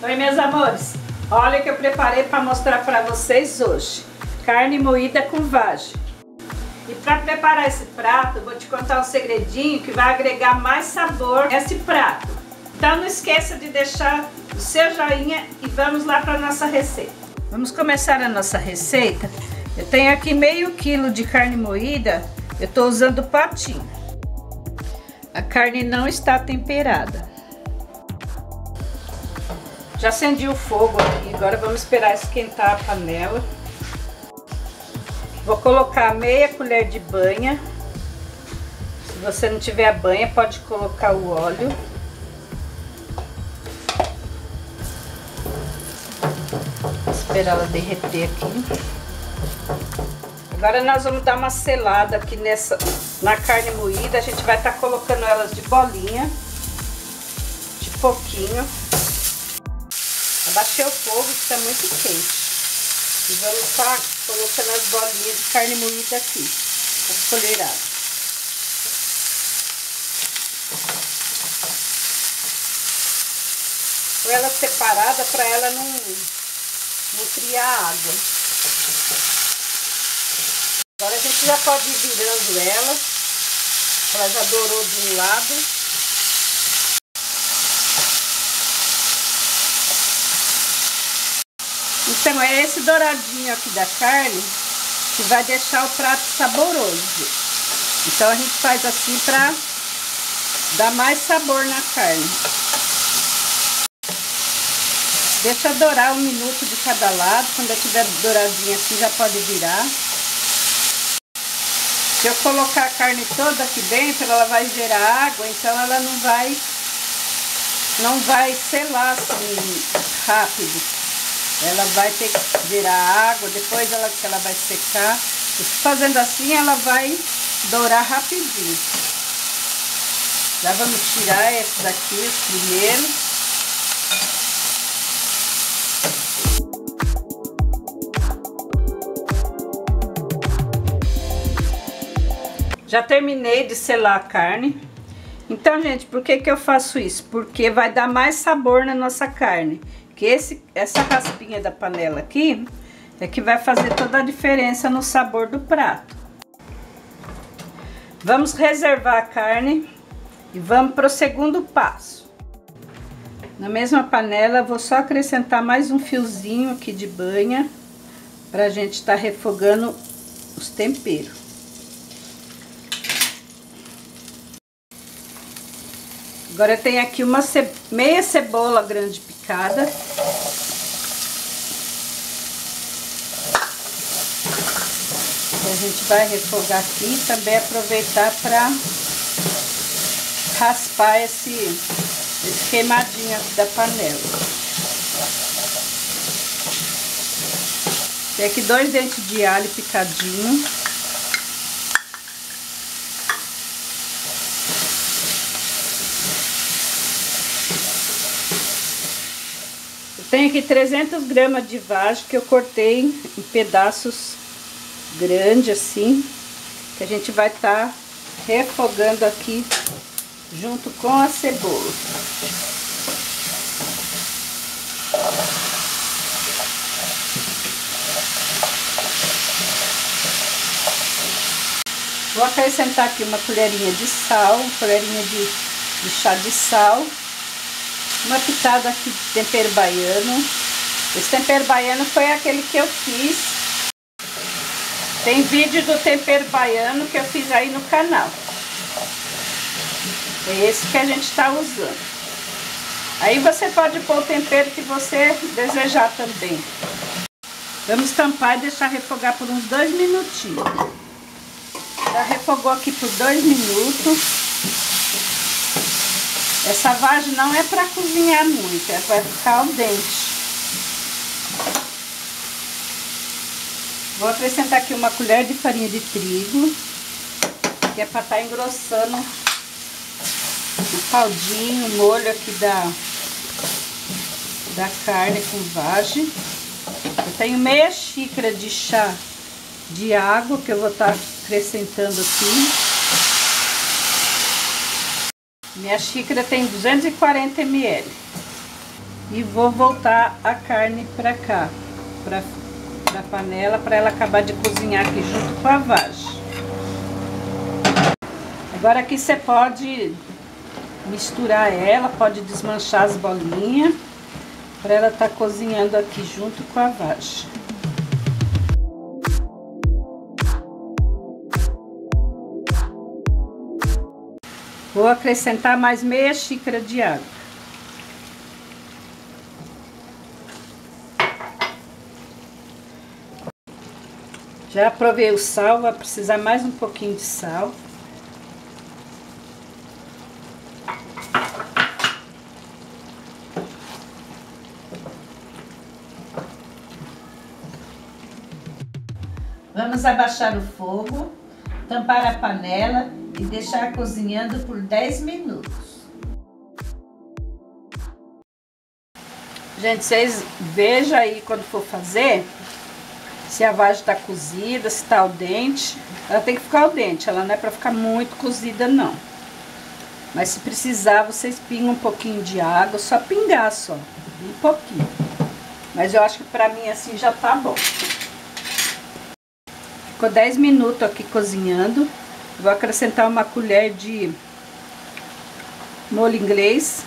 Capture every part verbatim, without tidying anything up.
Oi, meus amores, olha o que eu preparei para mostrar para vocês hoje. Carne moída com vagem. E para preparar esse prato, eu vou te contar um segredinho que vai agregar mais sabor a esse prato. Então não esqueça de deixar o seu joinha e vamos lá para a nossa receita. Vamos começar a nossa receita. Eu tenho aqui meio quilo de carne moída, eu estou usando patinho. A carne não está temperada. Já acendi o fogo aqui, agora vamos esperar esquentar a panela. Vou colocar meia colher de banha. Se você não tiver a banha, pode colocar o óleo. Vou esperar ela derreter aqui. Agora nós vamos dar uma selada aqui nessa, na carne moída. A gente vai estar colocando elas de bolinha, de pouquinho. Abaixei o fogo, está muito quente. E vamos estar colocando as bolinhas de carne moída aqui, as colheradas. Põe ela separada para ela não, não criar água. Agora a gente já pode ir virando ela. Ela já dourou de um lado. Então é esse douradinho aqui da carne que vai deixar o prato saboroso. Então a gente faz assim para dar mais sabor na carne. Deixa dourar um minuto de cada lado. Quando eu tiver douradinho assim já pode virar. Se eu colocar a carne toda aqui dentro, ela vai gerar água, então ela não vai, não vai selar assim rápido. Ela vai ter que virar água, depois ela, ela vai secar. E fazendo assim, ela vai dourar rapidinho. Já vamos tirar esse daqui, os primeiros. Já terminei de selar a carne. Então, gente, por que que eu faço isso? Porque vai dar mais sabor na nossa carne. Que esse, essa raspinha da panela aqui é que vai fazer toda a diferença no sabor do prato. Vamos reservar a carne e vamos para o segundo passo. Na mesma panela, vou só acrescentar mais um fiozinho aqui de banha para a gente estar refogando os temperos. Agora eu tenho aqui uma ce... meia cebola grande picada. E a gente vai refogar aqui e também aproveitar para raspar esse... esse queimadinho aqui da panela. Tem aqui dois dentes de alho picadinho. Tenho aqui trezentos gramas de vagem que eu cortei em pedaços grandes assim, que a gente vai estar refogando aqui junto com a cebola. Vou acrescentar aqui uma colherinha de sal, uma colherinha de, de chá de sal. Uma pitada aqui de tempero baiano. Esse tempero baiano foi aquele que eu fiz. Tem vídeo do tempero baiano que eu fiz aí no canal. É esse que a gente está usando. Aí você pode pôr o tempero que você desejar também. Vamos tampar e deixar refogar por uns dois minutinhos. Já refogou aqui por dois minutos. Essa vagem não é para cozinhar muito, é para ficar al dente. Vou acrescentar aqui uma colher de farinha de trigo, que é para estar engrossando o caldinho, o molho aqui da, da carne com vagem. Eu tenho meia xícara de chá de água que eu vou estar acrescentando aqui. Minha xícara tem duzentos e quarenta mililitros. E vou voltar a carne pra cá, pra, pra panela, pra ela acabar de cozinhar aqui junto com a vagem. Agora aqui você pode misturar ela, pode desmanchar as bolinhas, pra ela tá cozinhando aqui junto com a vagem. Vou acrescentar mais meia xícara de água. Já provei o sal, vai precisar mais um pouquinho de sal. Vamos abaixar o fogo, tampar a panela e deixar cozinhando por dez minutos. Gente, vocês vejam aí quando for fazer se a vagem tá cozida, se tá al dente. Ela tem que ficar al dente, ela não é pra ficar muito cozida não. Mas se precisar, vocês pingam um pouquinho de água, só pingar só, um pouquinho. Mas eu acho que pra mim assim já tá bom. Ficou dez minutos aqui cozinhando. Vou acrescentar uma colher de molho inglês.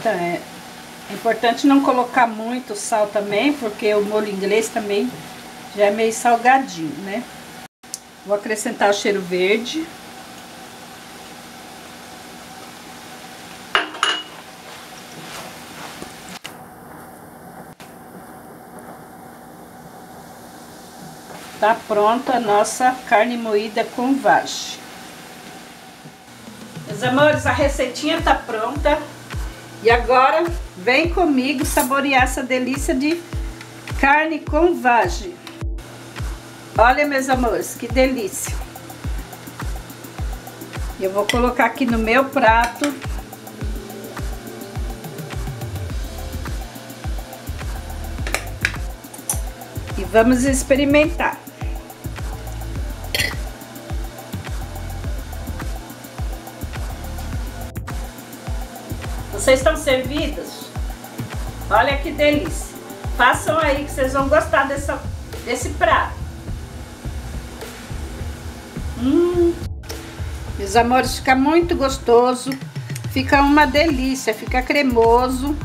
Então, é importante não colocar muito sal também, porque o molho inglês também já é meio salgadinho, né? Vou acrescentar o cheiro verde. Tá pronta a nossa carne moída com vagem. Meus amores, a receitinha tá pronta. E agora, vem comigo saborear essa delícia de carne com vagem. Olha, meus amores, que delícia. Eu vou colocar aqui no meu prato. E vamos experimentar. Vocês estão servidas? Olha que delícia! Façam aí que vocês vão gostar dessa, desse prato. Hum. Meus amores, fica muito gostoso. Fica uma delícia, fica cremoso.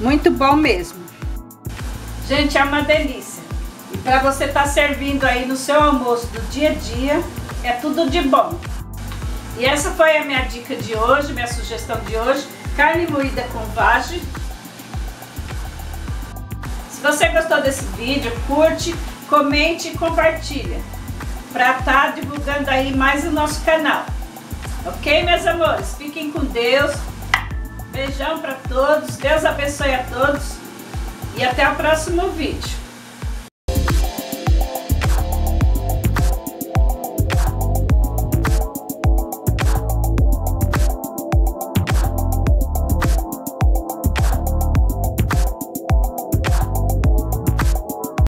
Muito bom mesmo. Gente, é uma delícia. E para você estar servindo aí no seu almoço do dia a dia, é tudo de bom. E essa foi a minha dica de hoje, minha sugestão de hoje, carne moída com vagem. Se você gostou desse vídeo, curte, comente e compartilha, para estar divulgando aí mais o nosso canal. Ok, meus amores? Fiquem com Deus, beijão para todos, Deus abençoe a todos e até o próximo vídeo.